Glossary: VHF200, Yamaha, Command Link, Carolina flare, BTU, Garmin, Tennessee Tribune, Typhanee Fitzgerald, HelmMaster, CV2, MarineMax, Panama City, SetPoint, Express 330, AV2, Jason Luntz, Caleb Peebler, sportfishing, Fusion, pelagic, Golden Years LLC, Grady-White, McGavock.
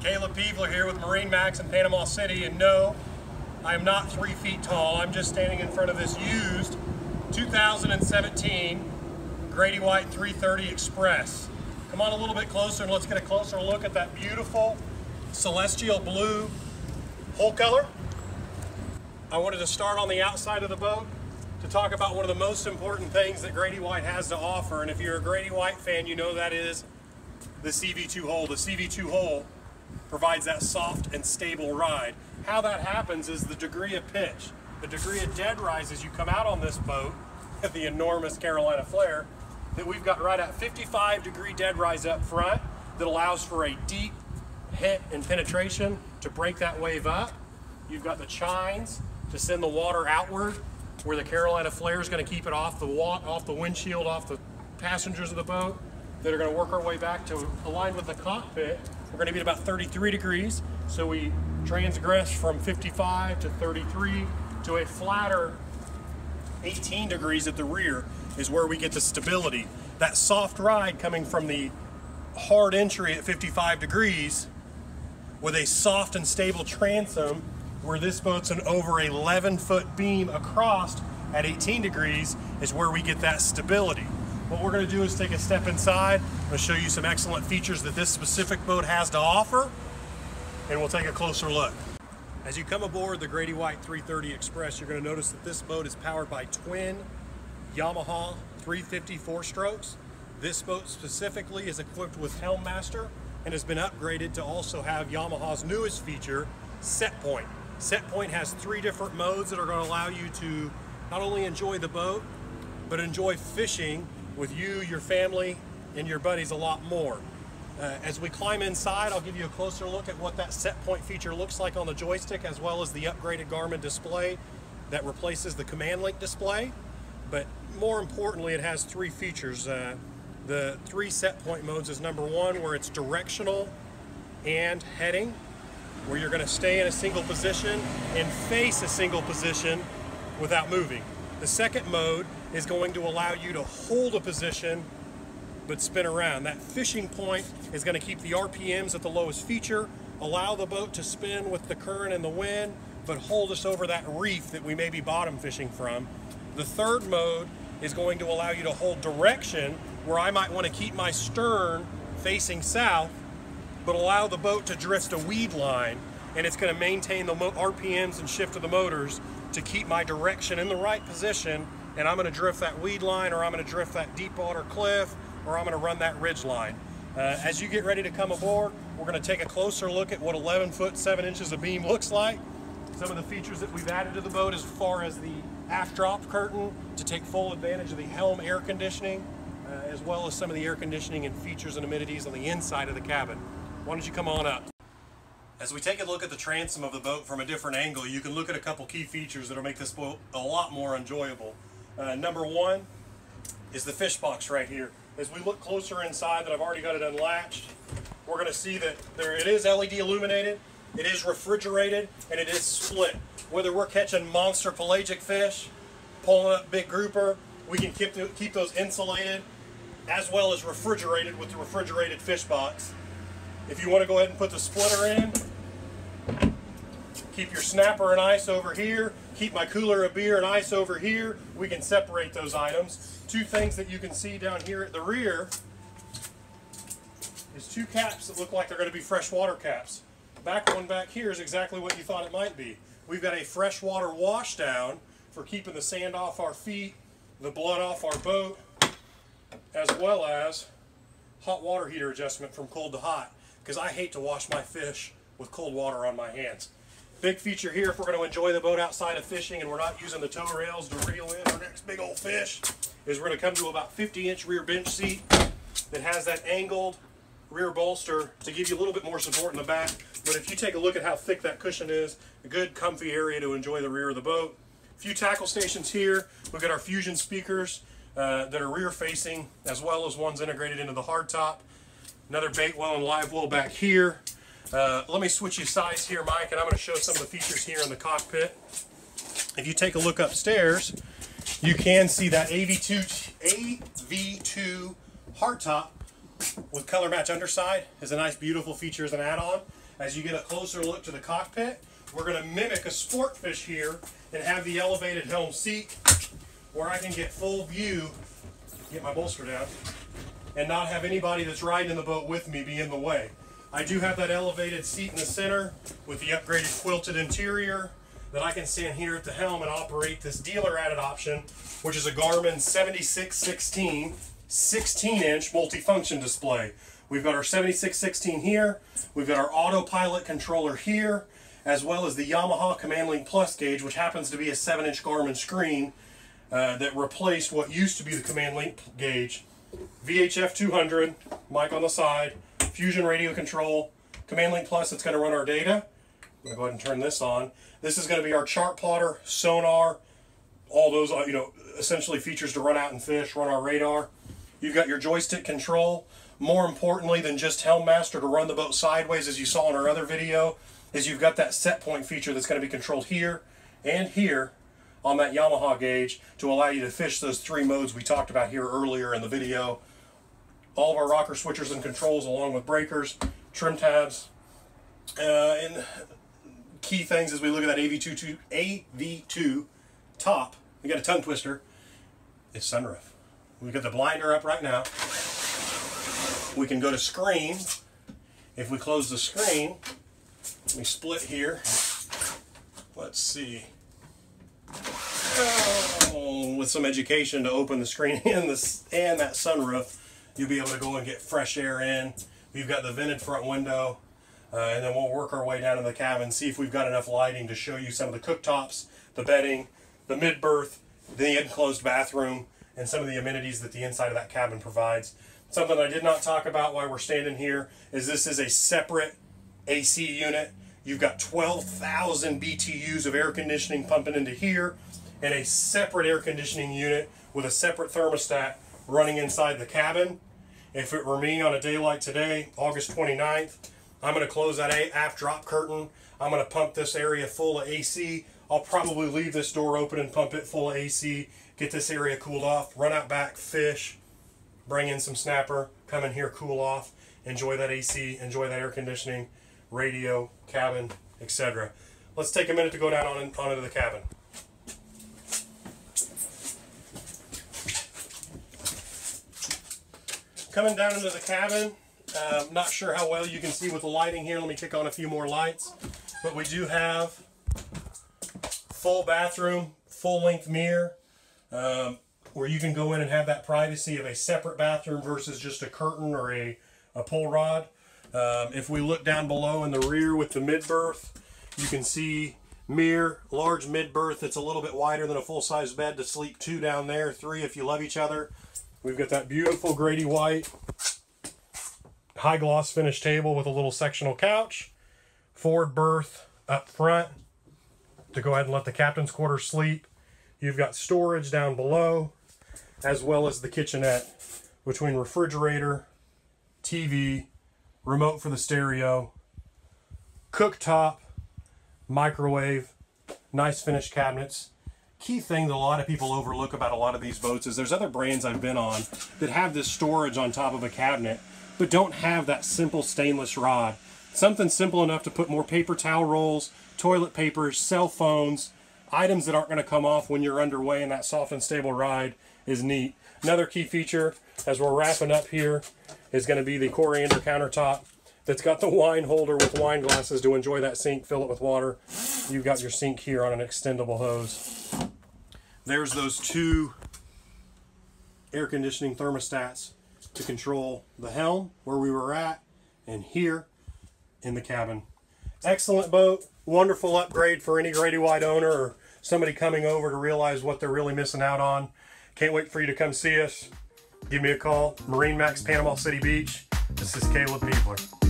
Caleb Peebler here with MarineMax in Panama City, and no, I am not 3 feet tall. I'm just standing in front of this used 2017 Grady-White 330 Express. Come on a little bit closer and let's get a closer look at that beautiful celestial blue hull color. I wanted to start on the outside of the boat to talk about one of the most important things that Grady-White has to offer, and if you're a Grady-White fan, you know that is the CV2 hull. The CV2 hull provides that soft and stable ride. How that happens is the degree of pitch, the degree of dead rise as you come out on this boat at the enormous Carolina flare that we've got right at 55-degree dead rise up front that allows for a deep hit and penetration to break that wave up. You've got the chines to send the water outward where the Carolina flare is going to keep it off the windshield, off the passengers of the boat that are going to work our way back to align with the cockpit. We're going to be at about 33 degrees, so we transgress from 55 to 33 to a flatter 18 degrees at the rear is where we get the stability. That soft ride coming from the hard entry at 55 degrees with a soft and stable transom where this boat's an over 11-foot beam across at 18 degrees is where we get that stability. What we're going to do is take a step inside. I'm going to show you some excellent features that this specific boat has to offer, and we'll take a closer look. As you come aboard the Grady-White 330 Express, you're going to notice that this boat is powered by twin Yamaha 350 4-strokes. This boat specifically is equipped with HelmMaster and has been upgraded to also have Yamaha's newest feature, SetPoint. SetPoint has 3 different modes that are going to allow you to not only enjoy the boat, but enjoy fishing with you, your family, and your buddies a lot more. As we climb inside, I'll give you a closer look at what that set point feature looks like on the joystick, as well as the upgraded Garmin display that replaces the Command Link display. But more importantly, it has 3 features. The 3 set point modes is number 1, where it's directional and heading, where you're gonna stay in a single position and face a single position without moving. The second mode is going to allow you to hold a position but spin around. That fishing point is going to keep the RPMs at the lowest feature, allow the boat to spin with the current and the wind, but hold us over that reef that we may be bottom fishing from. The third mode is going to allow you to hold direction, where I might want to keep my stern facing south, but allow the boat to drift a weed line, and it's going to maintain the RPMs and shift of the motors to keep my direction in the right position, and I'm going to drift that weed line, or I'm going to drift that deep water cliff, or I'm going to run that ridge line. As you get ready to come aboard, we're going to take a closer look at what 11 foot 7 inches of beam looks like. Some of the features that we've added to the boat as far as the aft drop curtain to take full advantage of the Helm air conditioning, as well as some of the air conditioning and features and amenities on the inside of the cabin. Why don't you come on up? As we take a look at the transom of the boat from a different angle, you can look at a couple key features that'll make this boat a lot more enjoyable. Number 1 is the fish box right here. As we look closer inside, that I've already got it unlatched, we're going to see that it is LED illuminated, it is refrigerated, and it is split. Whether we're catching monster pelagic fish, pulling up big grouper, we can keep those insulated as well as refrigerated with the refrigerated fish box. If you want to go ahead and put the splitter in, keep your snapper and ice over here, keep my cooler of beer and ice over here. We can separate those items. 2 things that you can see down here at the rear is 2 caps that look like they're going to be freshwater caps. The back one back here is exactly what you thought it might be. We've got a freshwater wash down for keeping the sand off our feet, the blood off our boat, as well as hot water heater adjustment from cold to hot, because I hate to wash my fish with cold water on my hands. Big feature here, if we're going to enjoy the boat outside of fishing and we're not using the tow rails to reel in our next big old fish, is we're going to come to about 50-inch rear bench seat that has that angled rear bolster to give you a little bit more support in the back. But if you take a look at how thick that cushion is, a good comfy area to enjoy the rear of the boat. A few tackle stations here. We've got our Fusion speakers that are rear facing, as well as ones integrated into the hardtop. Another bait well and live well back here. Let me switch you sides here, Mike, and I'm going to show some of the features here in the cockpit. If you take a look upstairs, you can see that AV2 hardtop with color match underside is a nice, beautiful feature as an add-on. As you get a closer look to the cockpit, we're going to mimic a sport fish here and have the elevated helm seat where I can get full view, get my bolster down, and not have anybody that's riding in the boat with me be in the way. I do have that elevated seat in the center with the upgraded quilted interior that I can stand here at the helm and operate this dealer added option, which is a Garmin 7616 16-inch multifunction display. We've got our 7616 here, we've got our autopilot controller here, as well as the Yamaha Command Link Plus gauge, which happens to be a 7-inch Garmin screen that replaced what used to be the Command Link gauge. VHF200, mic on the side, Fusion radio control, Command Link Plus that's going to run our data. I'm going to go ahead and turn this on. This is going to be our chart plotter, sonar, all those, you know, essentially features to run out and fish, run our radar. You've got your joystick control. More importantly than just HelmMaster to run the boat sideways, as you saw in our other video, is you've got that set point feature that's going to be controlled here and here on that Yamaha gauge to allow you to fish those three modes we talked about here earlier in the video. All of our rocker switchers and controls along with breakers, trim tabs, and key things as we look at that AV2 top. We got a tongue twister. It's sunroof. We've got the blinder up right now. We can go to screen. If we close the screen, we split here. Let's see. Oh, with some education to open the screen and that sunroof, you'll be able to go and get fresh air in. We've got the vented front window, and then we'll work our way down to the cabin, see if we've got enough lighting to show you some of the cooktops, the bedding, the mid-berth, the enclosed bathroom, and some of the amenities that the inside of that cabin provides. Something I did not talk about while we're standing here is this is a separate AC unit. You've got 12,000 BTUs of air conditioning pumping into here and a separate air conditioning unit with a separate thermostat running inside the cabin. If it were me on a day like today, August 29th, I'm going to close that aft drop curtain. I'm going to pump this area full of AC. I'll probably leave this door open and pump it full of AC, get this area cooled off, run out back, fish, bring in some snapper, come in here, cool off, enjoy that AC, enjoy that air conditioning, radio, cabin, etc. Let's take a minute to go down onto the cabin. Coming down into the cabin, not sure how well you can see with the lighting here. Let me kick on a few more lights. But we do have full bathroom, full-length mirror, where you can go in and have that privacy of a separate bathroom versus just a curtain or a pull rod. If we look down below in the rear with the mid-berth, you can see mirror, large mid-berth. It's a little bit wider than a full-size bed to sleep two down there, three if you love each other. We've got that beautiful Grady-White high-gloss finish table with a little sectional couch, forward berth up front to go ahead and let the captain's quarters sleep. You've got storage down below, as well as the kitchenette between refrigerator, TV, remote for the stereo, cooktop, microwave, nice finished cabinets. Key thing that a lot of people overlook about a lot of these boats is there's other brands I've been on that have this storage on top of a cabinet, but don't have that simple stainless rod. Something simple enough to put more paper towel rolls, toilet papers, cell phones, items that aren't going to come off when you're underway, and that soft and stable ride is neat. Another key feature as we're wrapping up here is going to be the coriander countertop that's got the wine holder with wine glasses to enjoy that sink, fill it with water. You've got your sink here on an extendable hose. There's those two air conditioning thermostats to control the helm where we were at and here in the cabin. Excellent boat. Wonderful upgrade for any Grady-White owner or somebody coming over to realize what they're really missing out on. Can't wait for you to come see us. Give me a call. MarineMax, Panama City Beach. This is Caleb Peebler.